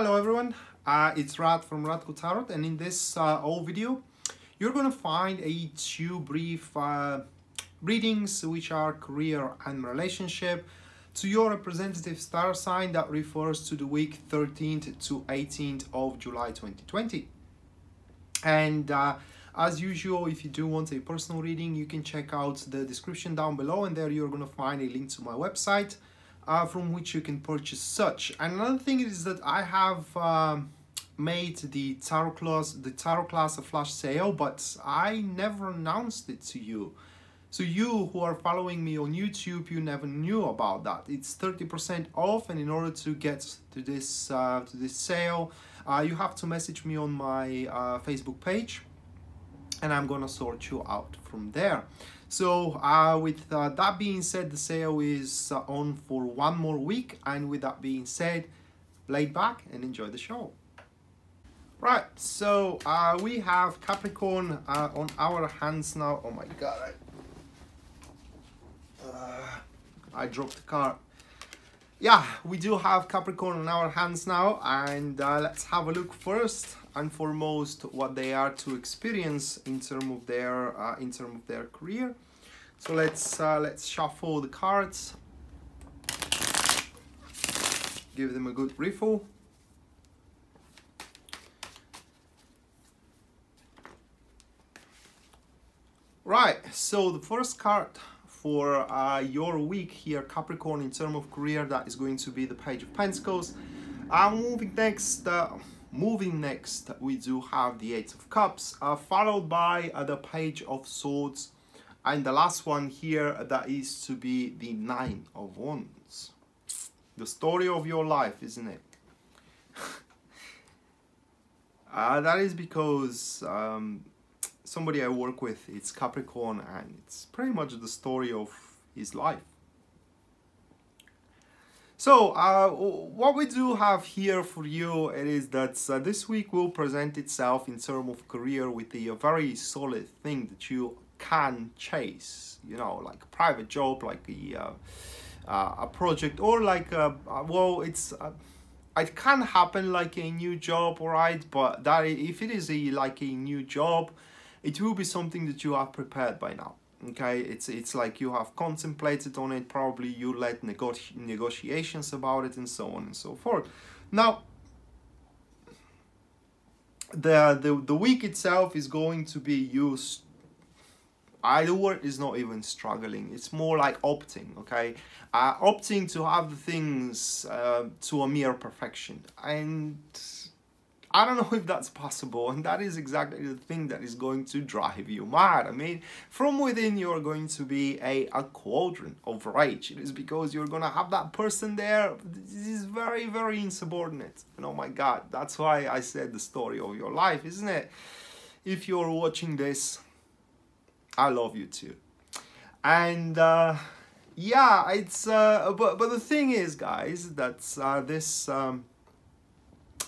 Hello everyone, it's Rad from Radko Tarot, and in this whole video you're gonna find two brief readings which are career and relationship to your representative star sign that refers to the week 13th to 18th of July 2020. And as usual, if you do want a personal reading, you can check out the description down below, and there you're gonna find a link to my website from which you can purchase such. And another thing is that I have made the tarot class a flash sale, but I never announced it to you. So you who are following me on YouTube, you never knew about that. It's 30% off, and in order to get to this sale, you have to message me on my Facebook page, and I'm gonna sort you out from there. So with that being said, the sale is on for one more week, and with that being said, lay back and enjoy the show. Right, so we have Capricorn on our hands now. Oh my god, I dropped the card. Yeah, we do have Capricorn on our hands now, and let's have a look first and foremost what they are to experience in terms of their career. So let's shuffle the cards, give them a good refill. Right, so the first card for your week here, Capricorn, in terms of career, that is going to be the Page of Pentacles. Moving next, we do have the Eight of Cups, followed by the Page of Swords, and the last one here, that is to be the Nine of Wands. The story of your life, isn't it? That is because somebody I work with, it's Capricorn, and it's pretty much the story of his life. So what we do have here for you, it is that this week will present itself in terms of career with a very solid thing that you can chase, you know, like a private job, like a project, or like it can happen like a new job, alright, but that if it is like a new job, it will be something that you have prepared by now. Okay, it's like you have contemplated on it, probably you led negotiations about it, and so on and so forth. Now the week itself is going to be used, the word is not even struggling, it's more like opting, okay, opting to have the things to a mere perfection, and I don't know if that's possible, and that is exactly the thing that is going to drive you mad. I mean, from within you're going to be a quadrant of rage. It is because you're gonna have that person there. This is very, very insubordinate. And oh my god, that's why I said the story of your life, isn't it? If you're watching this, I love you too. And yeah, it's but the thing is, guys, that's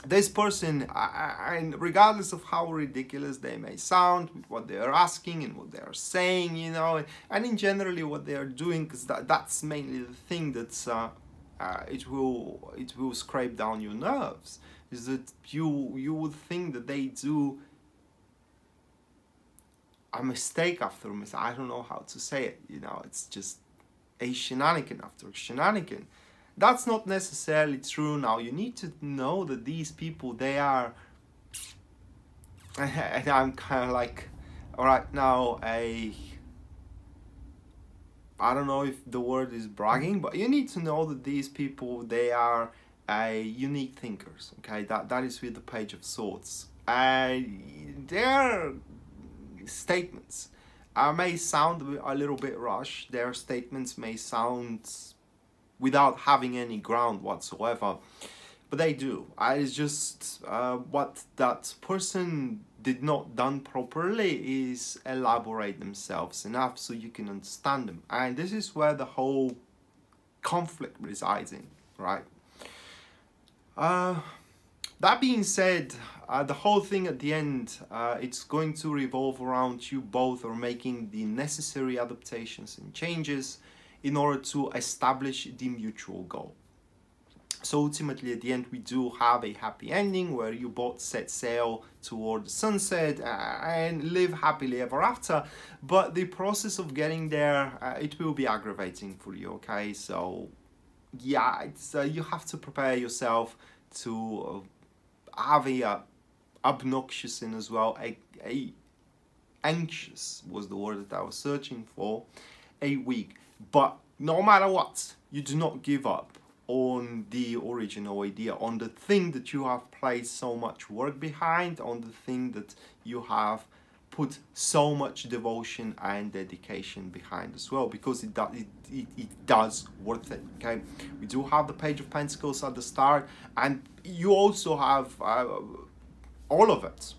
this person, and regardless of how ridiculous they may sound with what they are asking and what they are saying, you know, and in generally what they are doing, because that's mainly the thing that's it will scrape down your nerves, is that you would think that they do a mistake after a mistake. I don't know how to say it, you know, it's just a shenanigan after a shenanigan. That's not necessarily true. Now you need to know that these people, they are, and I'm kind of like, all right, now I don't know if the word is bragging, but you need to know that these people, they are unique thinkers, okay? That is with the Page of Swords. Their statements may sound a little bit rushed, their statements may sound without having any ground whatsoever, but they do. It's just what that person did not done properly is elaborate themselves enough so you can understand them, and this is where the whole conflict resides in, right? That being said, the whole thing at the end, it's going to revolve around you both are making the necessary adaptations and changes in order to establish the mutual goal. So ultimately at the end we do have a happy ending where you both set sail toward the sunset and live happily ever after, but the process of getting there, it will be aggravating for you, okay? So yeah, it's, you have to prepare yourself to have a obnoxious and as well a anxious was the word that I was searching for, a week. But no matter what, you do not give up on the original idea, on the thing that you have placed so much work behind, on the thing that you have put so much devotion and dedication behind as well, because it does worth it, okay? We do have the Page of Pentacles at the start, and you also have all of it,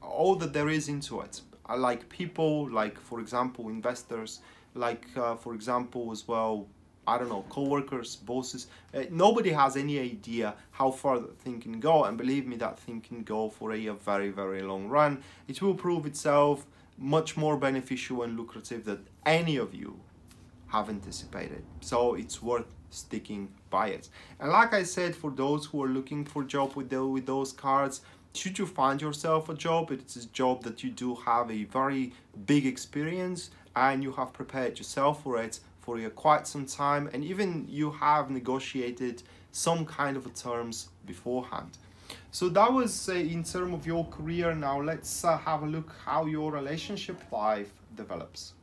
all that there is into it, like people, like for example investors, like for example as well, I don't know, co-workers, bosses. Nobody has any idea how far that thing can go, and believe me, that thing can go for a very, very long run. It will prove itself much more beneficial and lucrative than any of you have anticipated. So it's worth sticking by it. And like I said, for those who are looking for a job with those cards, should you find yourself a job, it's a job that you do have a very big experience and you have prepared yourself for it for quite some time, and even you have negotiated some kind of terms beforehand. So that was in terms of your career. Now let's have a look how your relationship life develops.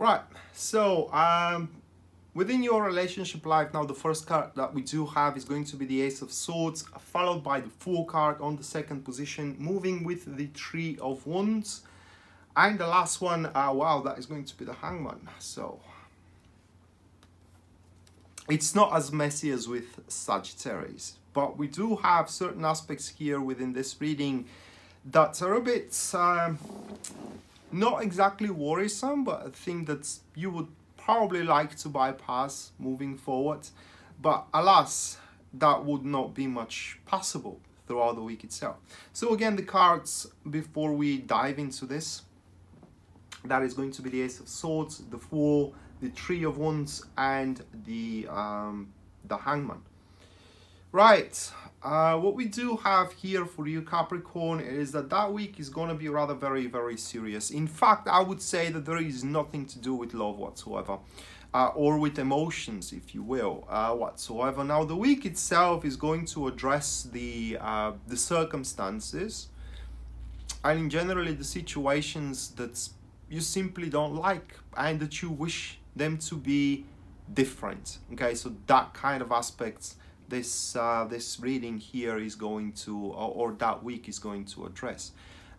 Right, so within your relationship life now, the first card that we do have is going to be the Ace of Swords, followed by the Fool card on the second position, moving with the Three of Wands, and the last one, wow, that is going to be the Hangman. So it's not as messy as with Sagittarius, but we do have certain aspects here within this reading that are a bit not exactly worrisome, but a thing that you would probably like to bypass moving forward. But alas, that would not be much possible throughout the week itself. So again, the cards before we dive into this, that is going to be the Ace of Swords, the Fool, the Three of Wands, and the Hangman. Right, what we do have here for you, Capricorn, is that that week is going to be rather very, very serious. In fact, I would say that there is nothing to do with love whatsoever, or with emotions, if you will, whatsoever. Now, the week itself is going to address the circumstances and in generally the situations that you simply don't like and that you wish them to be different, okay? So that kind of aspects this reading here is going to, or that week is going to address,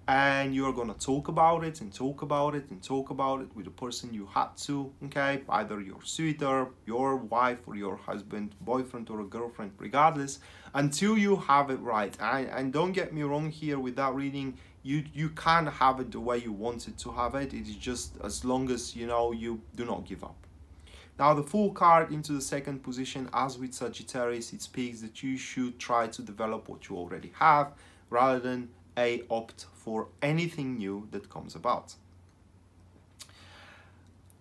and you're going to talk about it and talk about it and talk about it with the person you had to, okay? Either your suitor, your wife, or your husband, boyfriend, or a girlfriend, regardless, until you have it right. And don't get me wrong here with that reading, you can have it the way you wanted to have it. It is just as long as, you know, you do not give up. Now, the Fool card into the second position, as with Sagittarius, it speaks that you should try to develop what you already have rather than opt for anything new that comes about.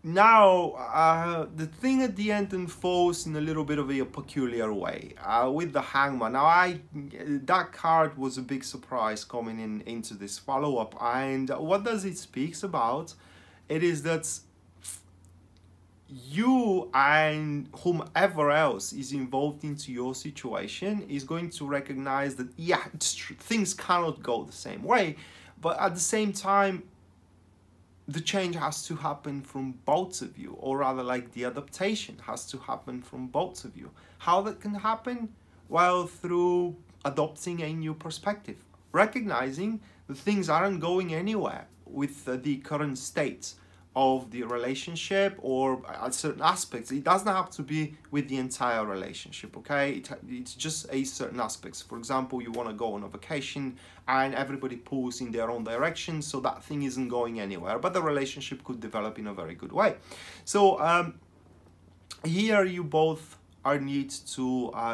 Now, the thing at the end unfolds in a little bit of a peculiar way with the Hangman. Now, that card was a big surprise coming in into this follow-up, and what does it speaks about? It is that you and whomever else is involved into your situation is going to recognize that, yeah, things cannot go the same way, but at the same time, the change has to happen from both of you, or rather, like, the adaptation has to happen from both of you. How that can happen? Well, through adopting a new perspective, recognizing that things aren't going anywhere with the current state of the relationship or at certain aspects. It doesn't have to be with the entire relationship, okay? It's just a certain aspects. For example, you want to go on a vacation and everybody pulls in their own direction, so that thing isn't going anywhere, but the relationship could develop in a very good way. So here you both are need to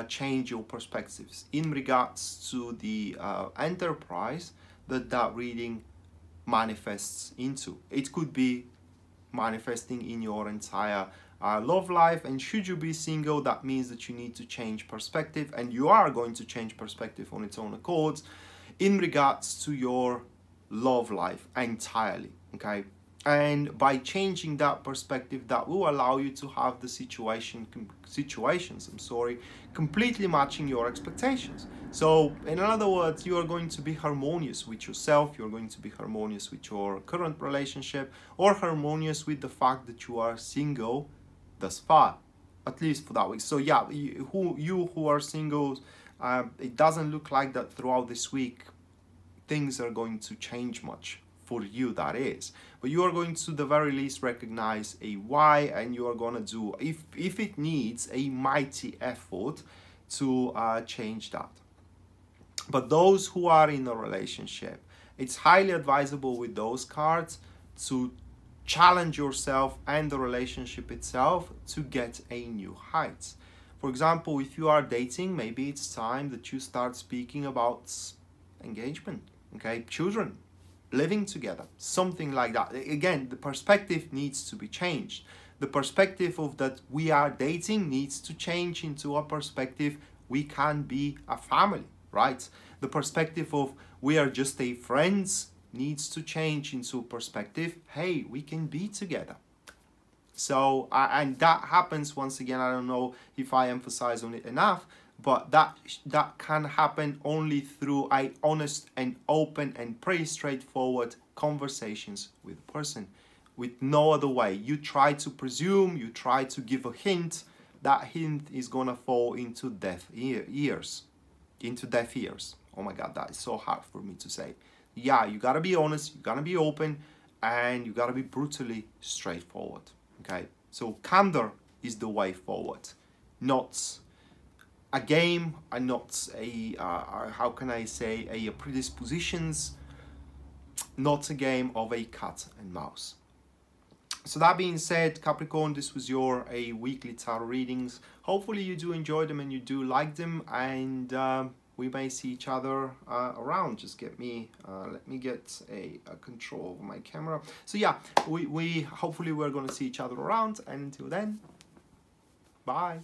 change your perspectives in regards to the enterprise that reading manifests into. It could be manifesting in your entire love life, and should you be single, that means that you need to change perspective, and you are going to change perspective on its own accord in regards to your love life entirely, okay? And by changing that perspective, that will allow you to have the situations completely matching your expectations. So in other words, you are going to be harmonious with yourself, you're going to be harmonious with your current relationship, or harmonious with the fact that you are single thus far, at least for that week. So yeah, you who are single, it doesn't look like that throughout this week things are going to change much. For you, that is, but you are going to the very least recognize a why, and you are gonna do, if it needs, a mighty effort to change that. But those who are in a relationship, it's highly advisable with those cards to challenge yourself and the relationship itself to get a new height. For example, if you are dating, maybe it's time that you start speaking about engagement, okay, children, living together, something like that. Again, the perspective needs to be changed. The perspective of that we are dating needs to change into a perspective we can be a family, right? The perspective of we are just a friends needs to change into a perspective, hey, we can be together. So, and that happens once again, I don't know if I emphasize on it enough, but that can happen only through an honest and open and pretty straightforward conversations with a person, with no other way. You try to presume, you try to give a hint, that hint is gonna fall into deaf ears. Oh my God, that is so hard for me to say. Yeah, you gotta be honest, you gotta be open, and you gotta be brutally straightforward, okay? So candor is the way forward, not a game, and not a, how can I say, a predispositions, not a game of a cat and mouse. So that being said, Capricorn, this was your weekly tarot readings. Hopefully you do enjoy them and you do like them, and we may see each other around. Just get me, let me get a control of my camera. So yeah, we hopefully we're gonna see each other around, and until then, bye.